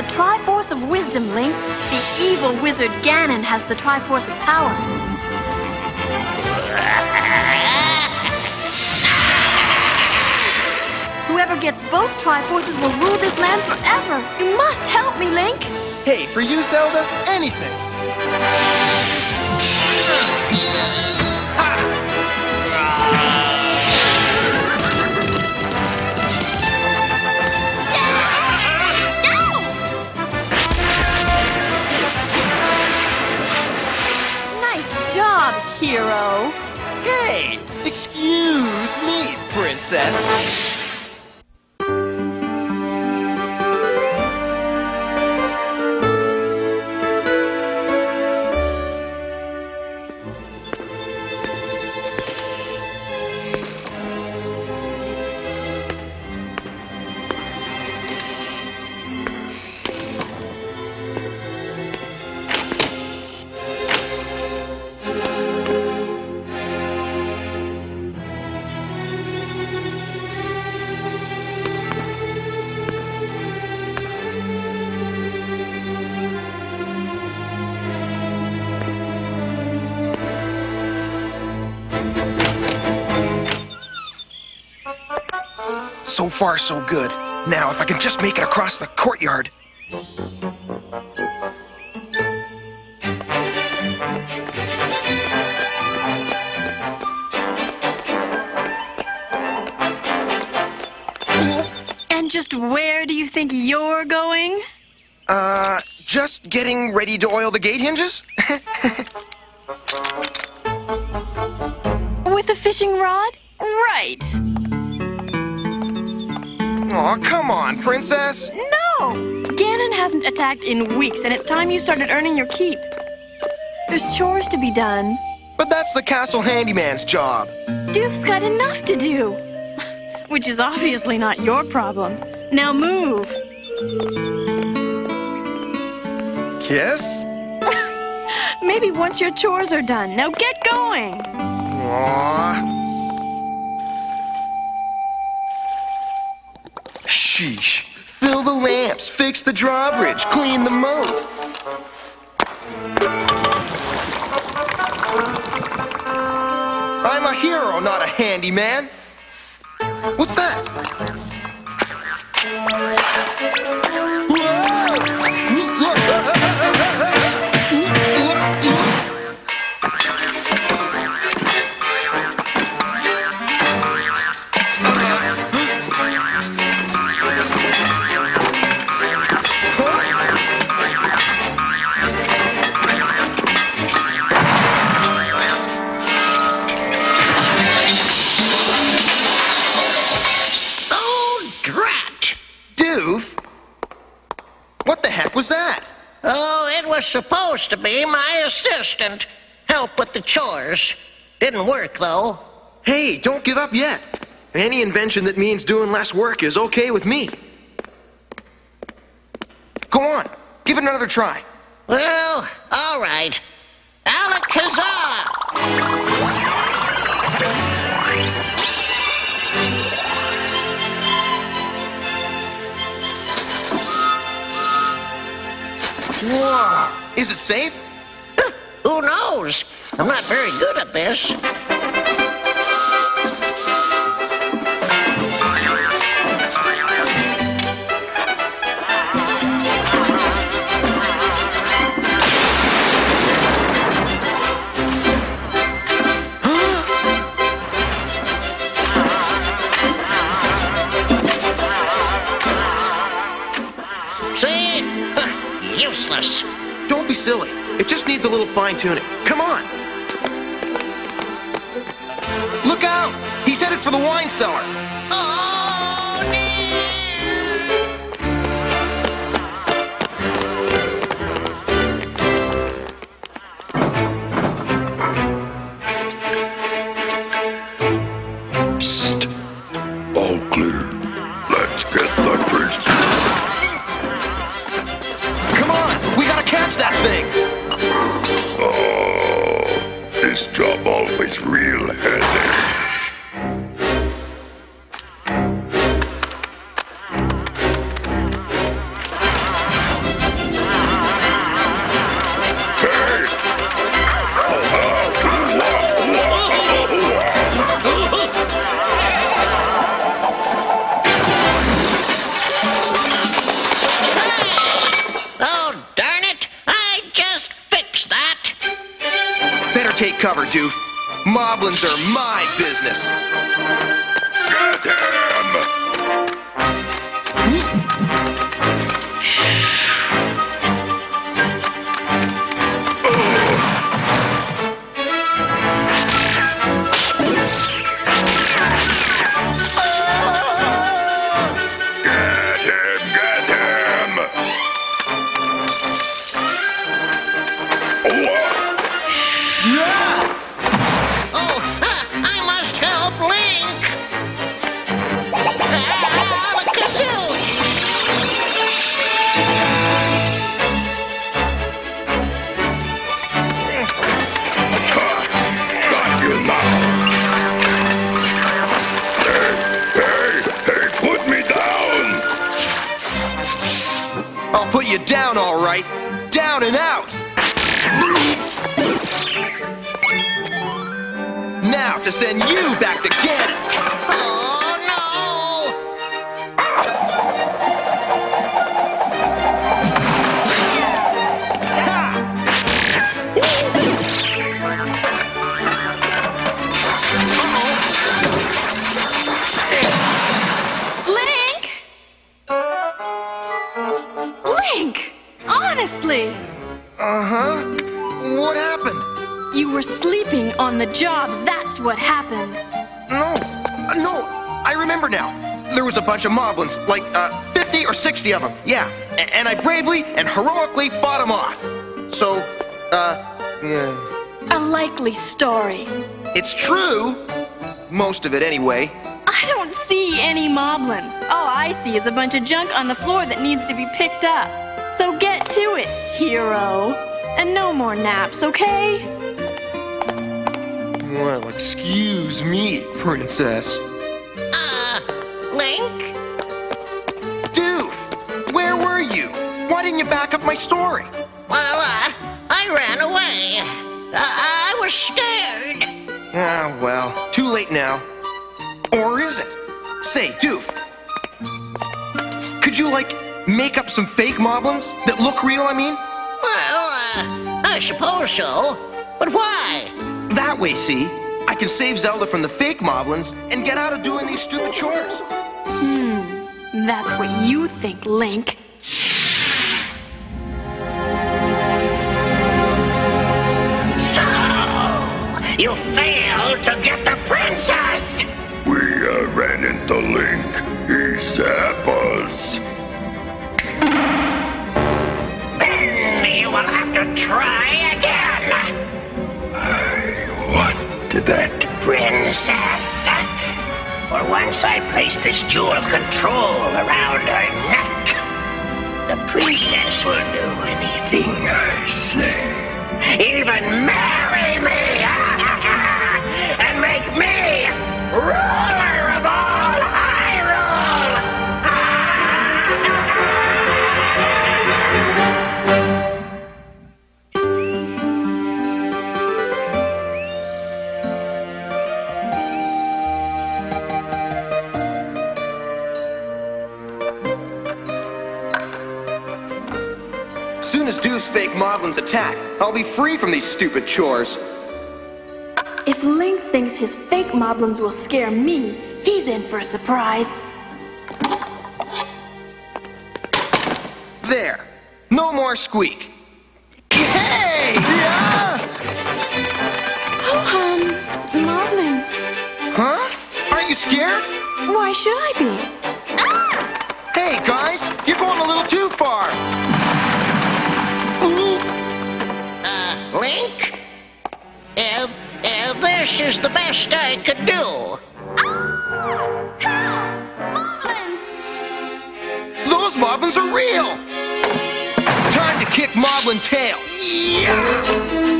the Triforce of Wisdom, Link. The evil wizard Ganon has the Triforce of Power. Whoever gets both Triforces will rule this land forever. You must help me, Link. Hey, for you, Zelda, anything. Hero. Hey! Excuse me, princess. So far, so good. Now, if I can just make it across the courtyard. And just where do you think you're going? Just getting ready to oil the gate hinges? With a fishing rod? Right. Aw, come on, princess! No! Ganon hasn't attacked in weeks, and it's time you started earning your keep. There's chores to be done. But that's the castle handyman's job. Doof's got enough to do. Which is obviously not your problem. Now move! Kiss? Maybe once your chores are done. Now get going! Aw. Sheesh. Fill the lamps, fix the drawbridge, clean the moat. I'm a hero, not a handyman. What's that? Supposed to be my assistant. Help with the chores. Didn't work, though. Hey, don't give up yet. Any invention that means doing less work is okay with me. Go on. Give it another try. Well, all right. Alakazam! Whoa! Is it safe? Who knows? I'm not very good at this. Don't be silly. It just needs a little fine-tuning. Come on! Look out! He's headed for the wine cellar! Oh, no. Psst! All clear. Let's get the princess. That thing! Oh, this job always real headache. Take cover, Doof. Moblins are my business. Get him, get him. Yeah! Oh, I must help Link! Ah, the Got you now! Hey, put me down! I'll put you down, all right. Down and out! Now to send you back to Ganon. Oh no! Link! Link! Honestly! What happened? You were sleeping on the job, that's what happened. No, I remember now. There was a bunch of Moblins, like 50 or 60 of them, yeah. And I bravely and heroically fought them off. So, yeah. A likely story. It's true. Most of it, anyway. I don't see any Moblins. All I see is a bunch of junk on the floor that needs to be picked up. So get to it, hero. And no more naps, okay? Well, excuse me, Princess. Link? Doof, where were you? Why didn't you back up my story? Well, I ran away. I was scared. Ah, well, too late now. Or is it? Say, Doof, could you, like, make up some fake Moblins that look real, I mean? Well, I suppose so. But why? That way, see, I can save Zelda from the fake Moblins and get out of doing these stupid chores. That's what you think, Link. So, you failed to get the princess! We ran into Link. He zapped us. Then you will have to try again. To that princess. For once I place this jewel of control around her neck. The princess will do anything I say. Even marry me and make me ruler of all Soon as Doof's fake Moblins attack, I'll be free from these stupid chores. If Link thinks his fake Moblins will scare me, he's in for a surprise. There. No more squeak. Hey! Moblins. Huh? Aren't you scared? Why should I be? Ah! Hey, guys! You're going a little too far! Link? This is the best I could do. Help! Moblins! Those Moblins are real! Time to kick Moblin tail. Yeah!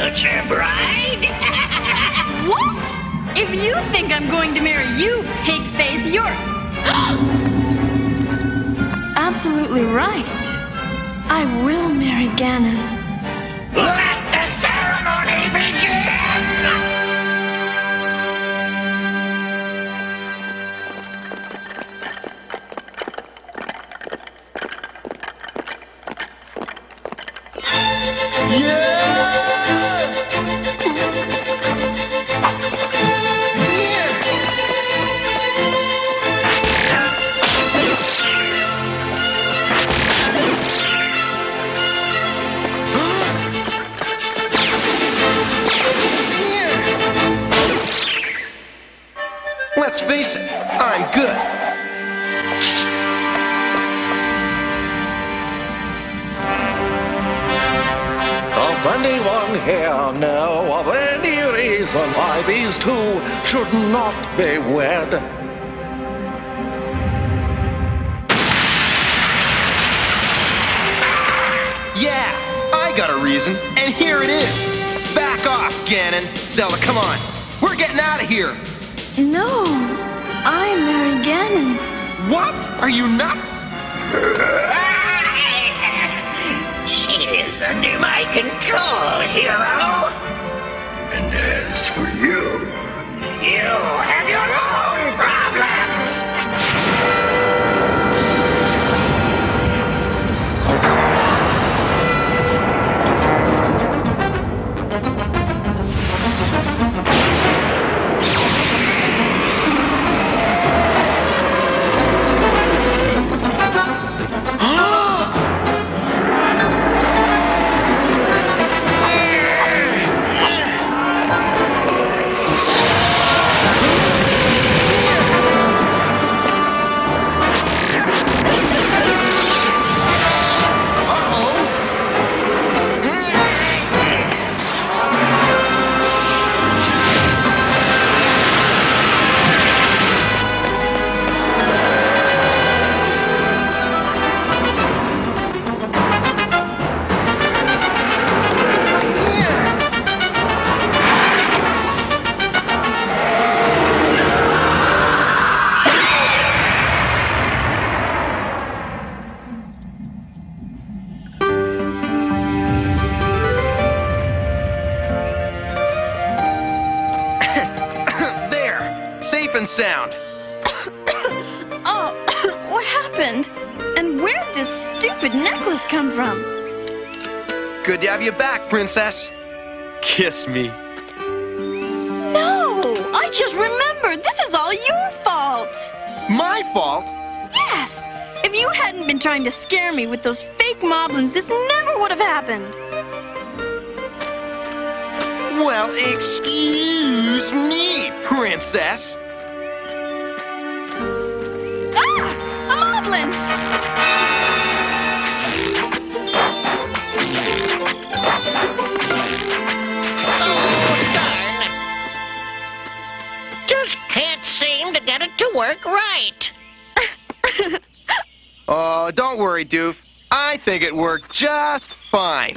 future bride? What? If you think I'm going to marry you, pig face, you're absolutely right. I will marry Ganon. Let the ceremony begin! Let's face it, I'm good. Of anyone here know of any reason why these two should not be wed? Yeah, I got a reason, and here it is. Back off, Ganon. Zelda, come on. We're getting out of here. No, I marry Ganon. What? Are you nuts? She is under my control, hero. And as for you, you have your own problems. Sound. Oh, what happened? And where'd this stupid necklace come from? Good to have you back, Princess. Kiss me. No, I just remembered. This is all your fault. My fault? Yes. If you hadn't been trying to scare me with those fake Moblins, this never would have happened. Well, excuse me, Princess. Work right. Oh, don't worry, Doof. I think it worked just fine.